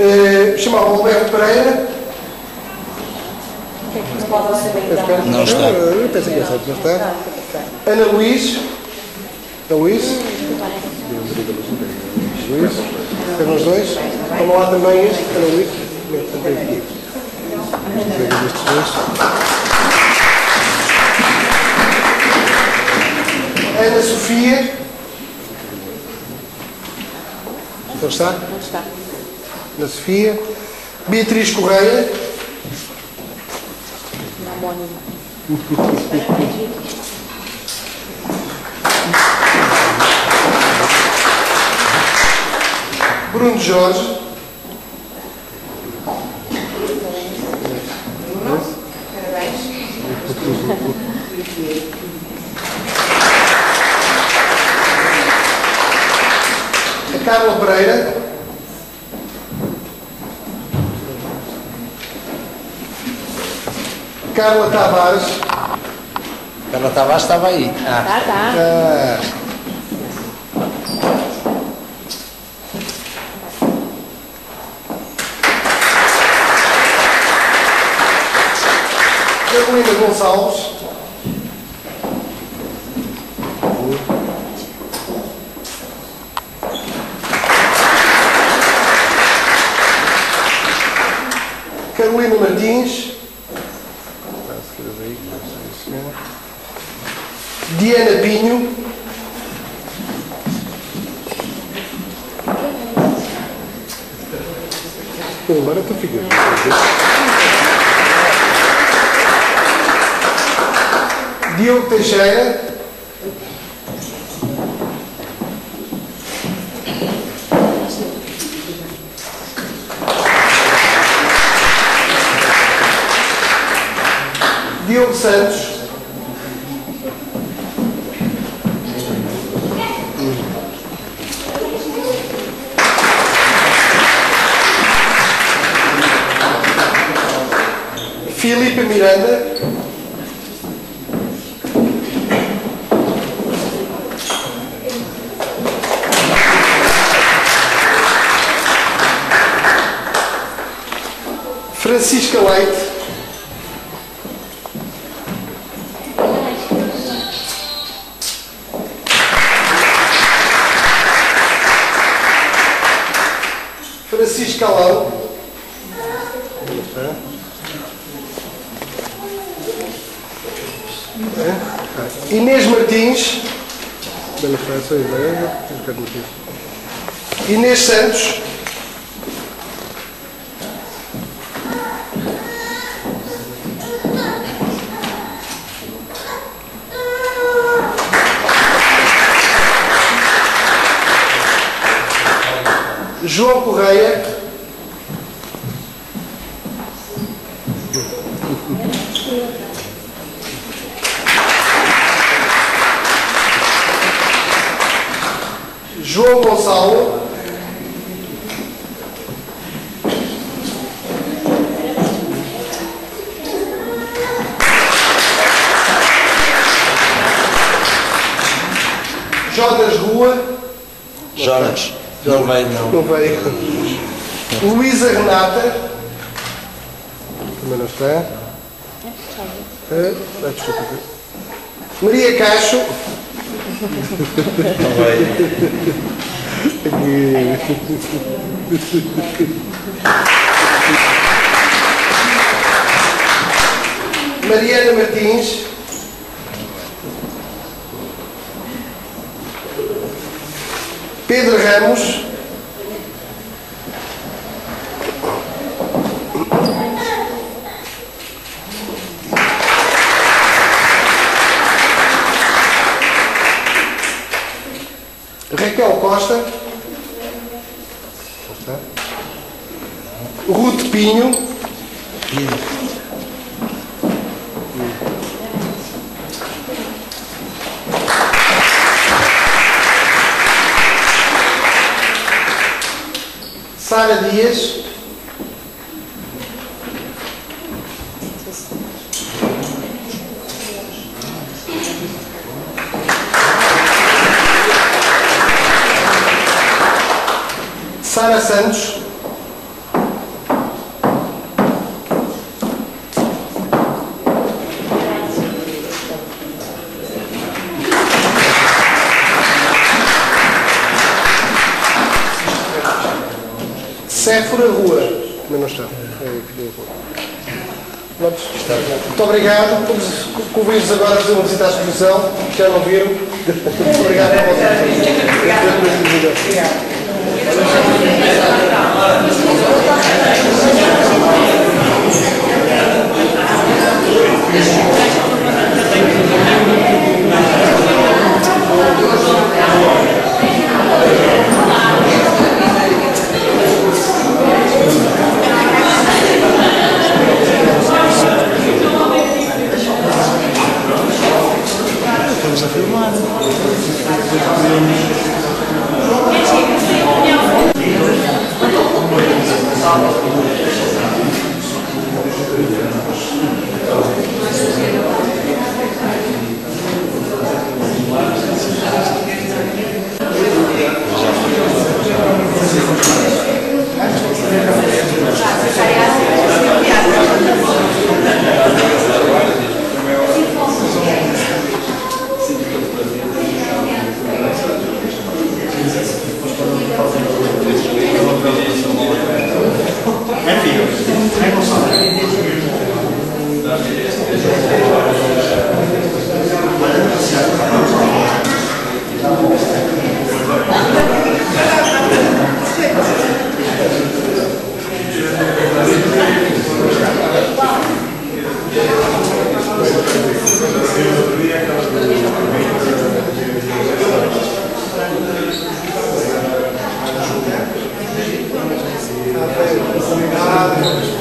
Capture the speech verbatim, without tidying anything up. eh, chamava Roberto Pereira. Não está. Eu penso que é certo, não está. Ana Luís. Ana Luís. Luís. Eram os dois. Estão lá também este, Ana Luís. Também aqui. Ana Sofia. Não está? Não está. Ana Sofia. Beatriz Correia. Bruno Jorge. Bruno, parabéns. A Carla Pereira. Carla Tavares. Carla Tavares estava aí. Ah, tá, tá. Ah. Luísa Gonçalves. Carolina Martins. Diana Pinho. Agora tu fica. Diogo Teixeira. Diogo Santos. Filipe Miranda. Francisca Leite. Francisco Calado. Inês Martins. Inês Santos. João Correia. João Gonçalo. Jonas Rua. Jonas. Não veio, não. Não veio. Luísa Renata. Também não está. Ah, desculpa. Maria Cacho. Não veio. Mariana Martins. Pedro Ramos. Raquel Costa. Rute Pinho. Sara Dias. Sara Santos. Séfora Rua. Mas não está. Muito obrigado. Convido-vos agora a fazer uma visita à exposição. Já não viram? Muito obrigado a a filmar. Obrigado.